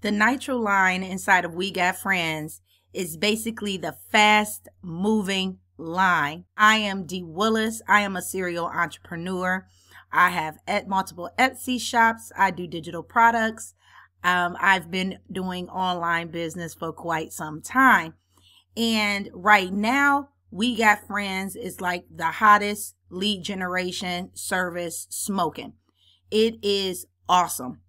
The Nitroline inside of We Got Friends is basically the fast moving line. I am Dee Willis. I am a serial entrepreneur. I have multiple Etsy shops. I do digital products. I've been doing online business for quite some time. And right now, We Got Friends is like the hottest lead generation service smoking. It is awesome.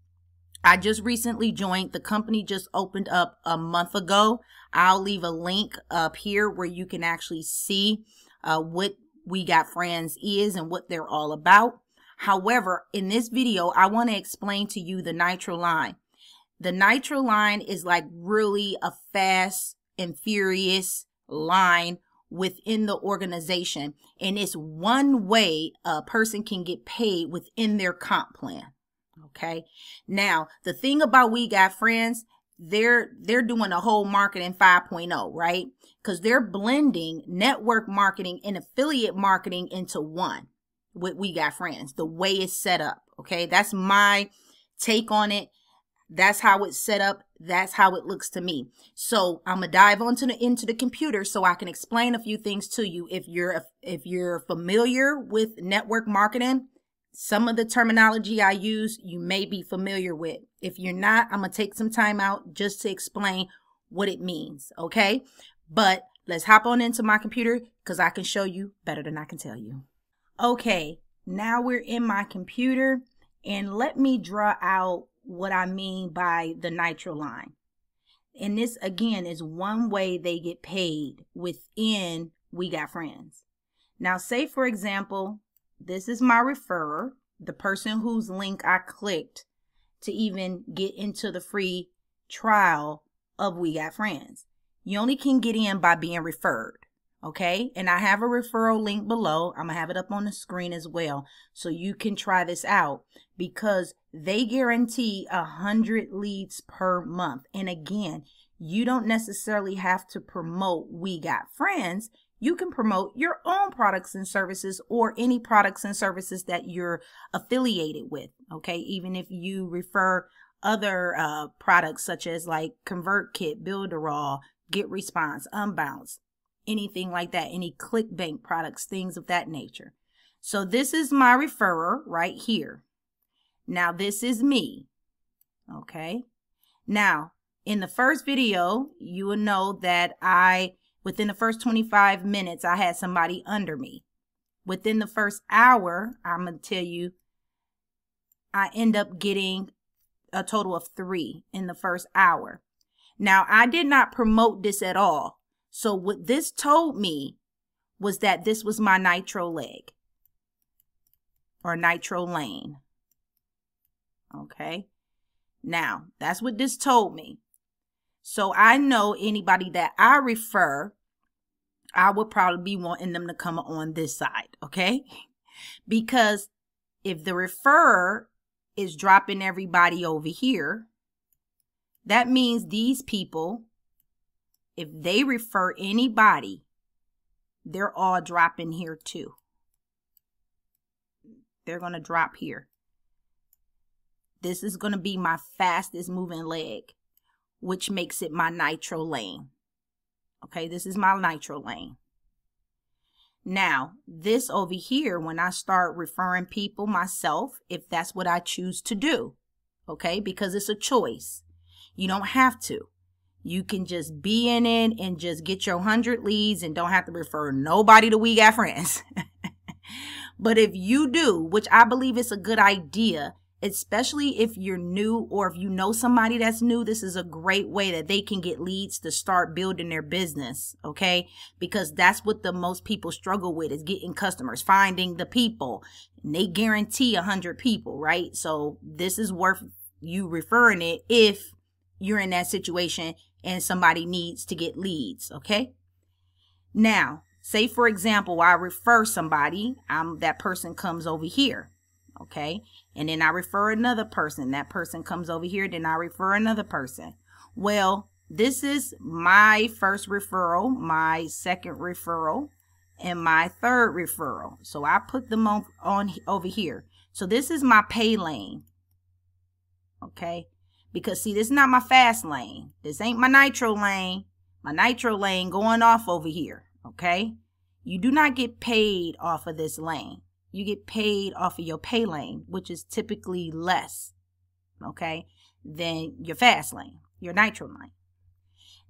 I just recently joined. The company just opened up a month ago. I'll leave a link up here where you can actually see what We Got Friends is and what they're all about. However, in this video, I want to explain to you the Nitroline. The Nitroline is like really a fast and furious line within the organization. And it's one way a person can get paid within their comp plan. Okay. Now, the thing about We Got Friends, they're doing a whole marketing 5.0, right? Because they're blending network marketing and affiliate marketing into one with We Got Friends, the way it's set up. Okay. That's my take on it. That's how it's set up. That's how it looks to me. So I'm going to dive into the computer so I can explain a few things to you. If you're familiar with network marketing, some of the terminology I use, you may be familiar with. If you're not, I'm going to take some time out just to explain what it means. Okay. But let's hop on into my computer because I can show you better than I can tell you. Okay. Now we're in my computer and let me draw out what I mean by the Nitroline. And this again is one way they get paid within We Got Friends. Now say for example, this is my referrer, the person whose link I clicked to even get into the free trial of We Got Friends. You only can get in by being referred, okay? And I have a referral link below. I'm gonna have it up on the screen as well, so you can try this out because they guarantee 100 leads per month. And again, you don't necessarily have to promote We Got Friends. You can promote your own products and services or any products and services that you're affiliated with. Okay. Even if you refer other products such as like ConvertKit, Builderall, GetResponse, Unbounce, anything like that, any ClickBank products, things of that nature. So this is my referrer right here. Now this is me. Okay. Now in the first video, you will know that within the first 25 minutes, I had somebody under me. Within the first hour, I'm going to tell you, I end up getting a total of 3 in the first hour. Now, I did not promote this at all. So what this told me was that this was my Nitro leg or Nitro lane. Okay. Now, that's what this told me. So I know anybody that I refer, I would probably be wanting them to come on this side, okay? Because if the referrer is dropping everybody over here, that means these people, if they refer anybody, they're all dropping here too. They're going to drop here. This is going to be my fastest moving leg, which makes it my Nitro lane. Okay, this is my Nitro lane. Now, this over here, when I start referring people myself, if that's what I choose to do, okay, because it's a choice. You don't have to. You can just be in it and just get your 100 leads and don't have to refer nobody to We Got Friends. But if you do, which I believe is a good idea, especially if you're new or if you know somebody that's new, this is a great way that they can get leads to start building their business, okay? Because that's what the most people struggle with is getting customers, finding the people. And they guarantee 100 people, right? So this is worth you referring it if you're in that situation and somebody needs to get leads, okay? Now, say for example, I refer somebody, that person comes over here. Okay. And then I refer another person. That person comes over here. Then I refer another person. Well, this is my first referral, my second referral, and my third referral. So I put them on over here. So this is my pay lane. Okay. Because see, this is not my fast lane. This ain't my nitro lane. My nitro lane going off over here, okay? You do not get paid off of this lane. You get paid off of your pay lane, which is typically less, okay, than your fast lane, your nitro lane.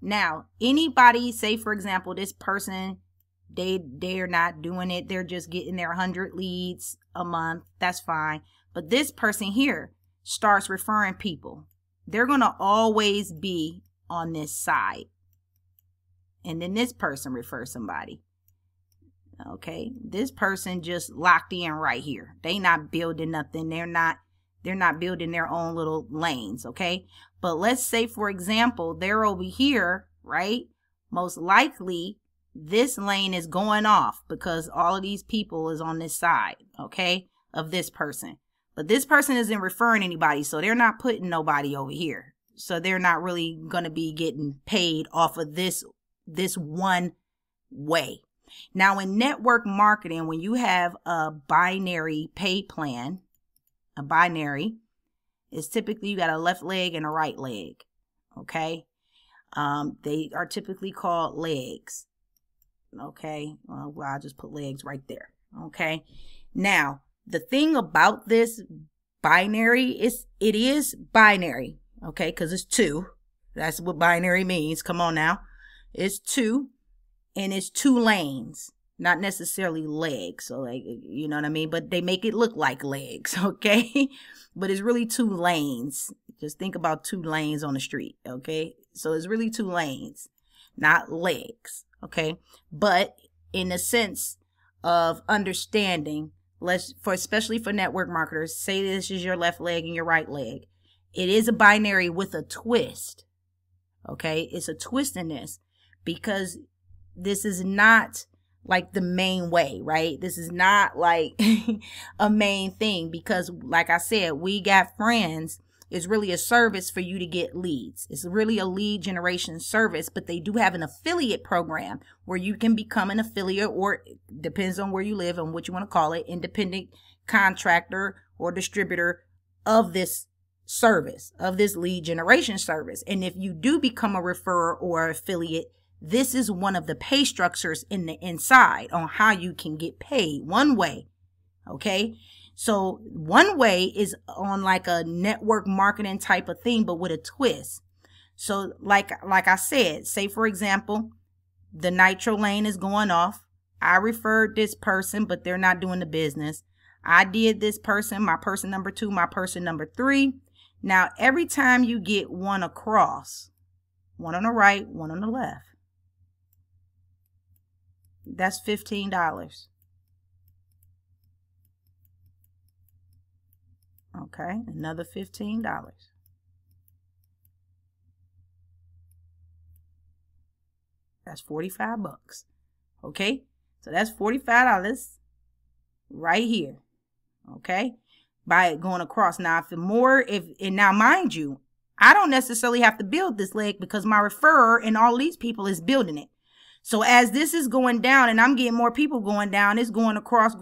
Now, anybody, say for example, this person, they're not doing it. They're just getting their 100 leads a month. That's fine. But this person here starts referring people. They're going to always be on this side. And then this person refers somebody. Okay, this person just locked in right here. They not building nothing. They're not building their own little lanes, okay? But let's say, for example, they're over here, right? Most likely, this lane is going off because all of these people is on this side, okay, of this person. But this person isn't referring anybody, so they're not putting nobody over here. So they're not really going to be getting paid off of this one way. Now, in network marketing, when you have a binary pay plan, a binary, it's typically you got a left leg and a right leg, okay? They are typically called legs, okay? Well, I'll just put legs right there, okay? Now, the thing about this binary is it is binary, okay? Because it's two. That's what binary means. Come on now. It's two. And it's two lanes, not necessarily legs. So, like, you know what I mean? But they make it look like legs, okay? But it's really two lanes. Just think about two lanes on the street, okay? So it's really two lanes, not legs, okay? But in the sense of understanding, especially for network marketers, say this is your left leg and your right leg. It is a binary with a twist, okay? It's a twist in this because this is not like the main way, right? This is not like a main thing because, like I said, We Got Friends is really a service for you to get leads. It's really a lead generation service, but they do have an affiliate program where you can become an affiliate, or depends on where you live and what you want to call it, independent contractor or distributor of this service, of this lead generation service. And if you do become a referrer or affiliate, this is one of the pay structures in the inside on how you can get paid one way, okay? So one way is on like a network marketing type of thing, but with a twist. So like I said, say for example, the nitro lane is going off. I referred this person, but they're not doing the business. I did this person, my person number two, my person number three. Now, every time you get one across, one on the right, one on the left, that's $15. Okay, another $15. That's 45 bucks. Okay, so that's $45 right here. Okay, by it going across. Now, if more, and now mind you, I don't necessarily have to build this leg because my referrer and all these people is building it. So as this is going down and I'm getting more people going down, it's going across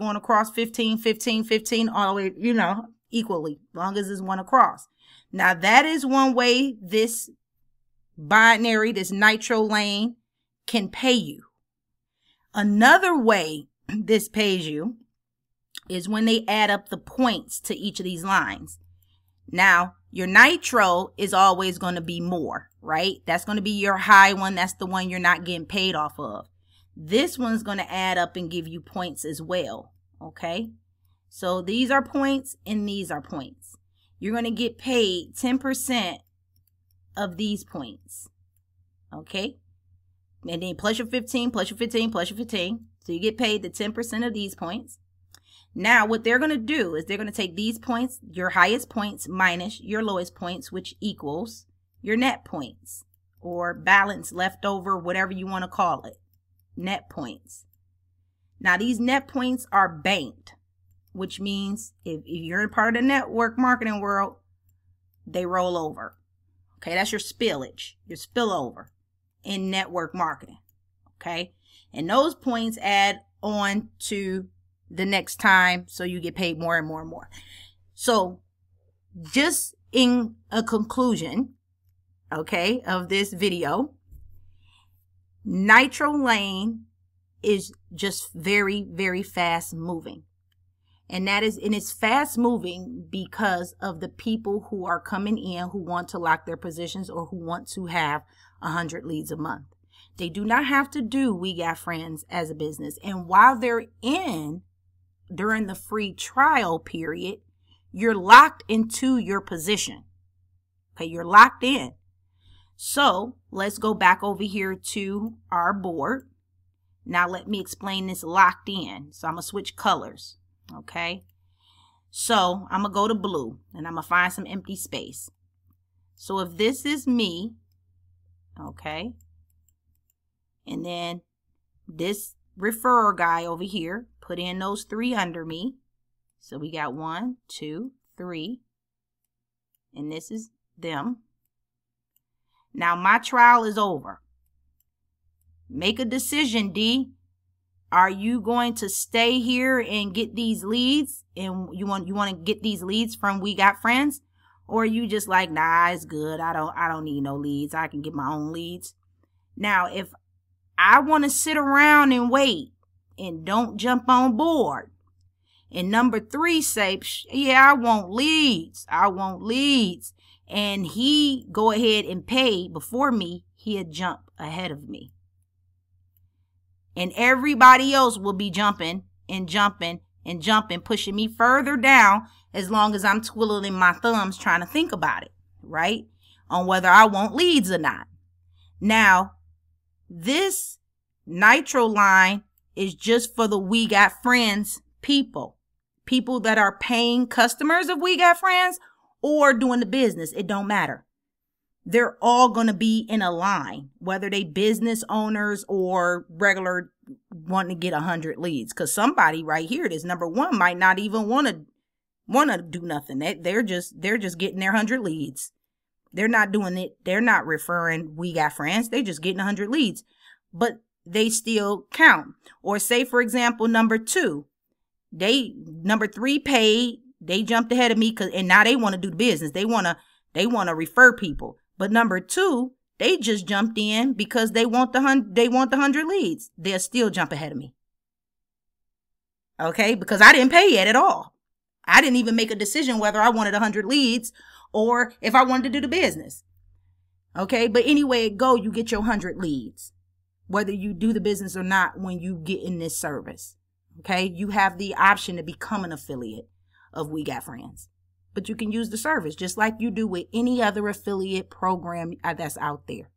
15, 15, 15, all the way, you know, equally, long as it's one across. Now that is one way this binary, this nitro lane can pay you. Another way this pays you is when they add up the points to each of these lines. Now, your nitro is always going to be more, right? That's going to be your high one. That's the one you're not getting paid off of. This one's going to add up and give you points as well, okay? So these are points and these are points. You're going to get paid 10% of these points, okay? And then plus your 15, plus your 15, plus your 15. So you get paid the 10% of these points. Now, what they're going to do is they're going to take these points, your highest points minus your lowest points, which equals your net points or balance left over, whatever you want to call it, net points. Now, these net points are banked, which means if you're a part of the network marketing world, they roll over. Okay, that's your spillage, your spillover in network marketing. Okay, and those points add on to the next time, so you get paid more and more and more. So just in a conclusion, okay, of this video, Nitroline is just very, very fast moving. And that is, and it's fast moving because of the people who are coming in who want to lock their positions or who want to have 100 leads a month. They do not have to do We Got Friends as a business. And while they're in, during the free trial period, you're locked into your position. Okay, you're locked in. So let's go back over here to our board. Now let me explain this locked in. So I'm gonna switch colors. Okay, so I'm gonna go to blue and I'm gonna find some empty space. So if this is me, okay, and then this referrer guy over here, put in those three under me. So we got 1, 2, 3, and this is them. Now my trial is over. Make a decision, Dee. Are you going to stay here and get these leads, and you want to get these leads from We Got Friends, or are you just like, nah, it's good. I don't need no leads. I can get my own leads. Now, if I want to sit around and wait and don't jump on board, and number three say, yeah, I want leads. I want leads, and he go ahead and pay before me, he'd jump ahead of me. And everybody else will be jumping and jumping and jumping, pushing me further down as long as I'm twiddling my thumbs trying to think about it, right? On whether I want leads or not. Now, this Nitroline is just for the We Got Friends people. People that are paying customers of We Got Friends or doing the business. It don't matter. They're all going to be in a line, whether they business owners or regular wanting to get 100 leads. Because somebody right here, this number one, might not even want to do nothing. They're just getting their 100 leads. They're not doing it. They're not referring We Got Friends. They're just getting 100 leads. But they still count. Or say, for example, number two. Number three paid. They jumped ahead of me, and now they want to do the business. They want to refer people. But number two, they just jumped in because they want the 100 leads. They'll still jump ahead of me. Okay, because I didn't pay yet at all. I didn't even make a decision whether I wanted 100 leads or if I wanted to do the business. Okay, but anyway it go, you get your 100 leads, whether you do the business or not when you get in this service. Okay, you have the option to become an affiliate of We Got Friends. But you can use the service just like you do with any other affiliate program that's out there.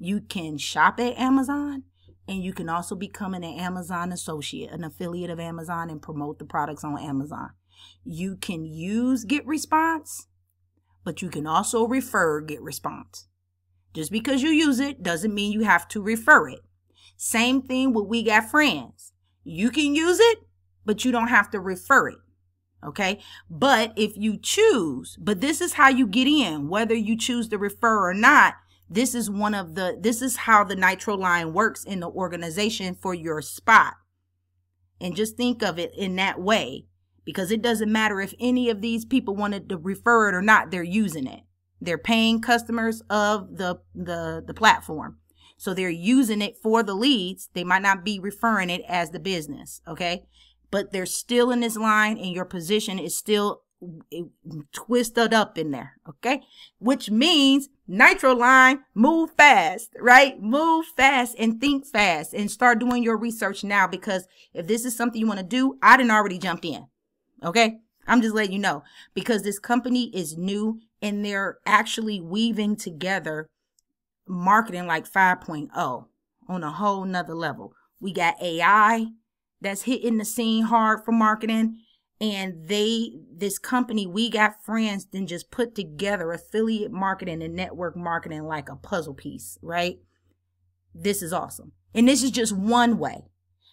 You can shop at Amazon, and you can also become an Amazon associate, an affiliate of Amazon, and promote the products on Amazon. You can use GetResponse, but you can also refer GetResponse. Just because you use it doesn't mean you have to refer it. Same thing with We Got Friends. You can use it, but you don't have to refer it. Okay, but if you choose, but this is how you get in, whether you choose to refer or not. This is how the Nitroline works in the organization for your spot. And just think of it in that way, because it doesn't matter if any of these people wanted to refer it or not. They're using it. They're paying customers of the platform. So they're using it for the leads. They might not be referring it as the business. Okay. But they're still in this line, and your position is still twisted up in there, okay? Which means Nitroline, move fast, right? Move fast and think fast and start doing your research now, because if this is something you want to do, I done already jumped in, okay? I'm just letting you know, because this company is new, and they're actually weaving together marketing like 5.0 on a whole nother level. We got AI. That's hitting the scene hard for marketing, and this company We Got Friends then just put together affiliate marketing and network marketing like a puzzle piece, right? This is awesome, and this is just one way,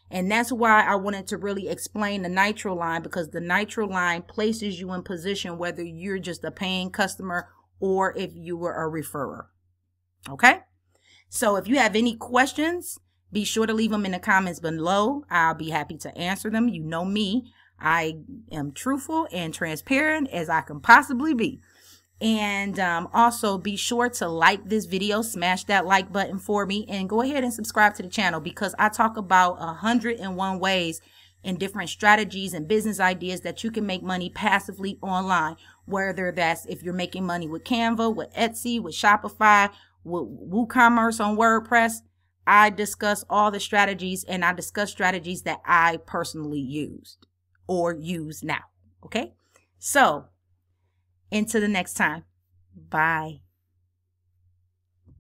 and that's why I wanted to really explain the Nitroline, because the Nitroline places you in position whether you're just a paying customer or if you were a referrer. Okay, so if you have any questions, be sure to leave them in the comments below. I'll be happy to answer them. You know me. I am truthful and transparent as I can possibly be. And also be sure to like this video, smash that like button for me, and go ahead and subscribe to the channel, because I talk about 101 ways and different strategies and business ideas that you can make money passively online, whether that's if you're making money with Canva, with Etsy, with Shopify, with WooCommerce on WordPress. I discuss all the strategies, and I discuss strategies that I personally used or use now. Okay? So until the next time, bye.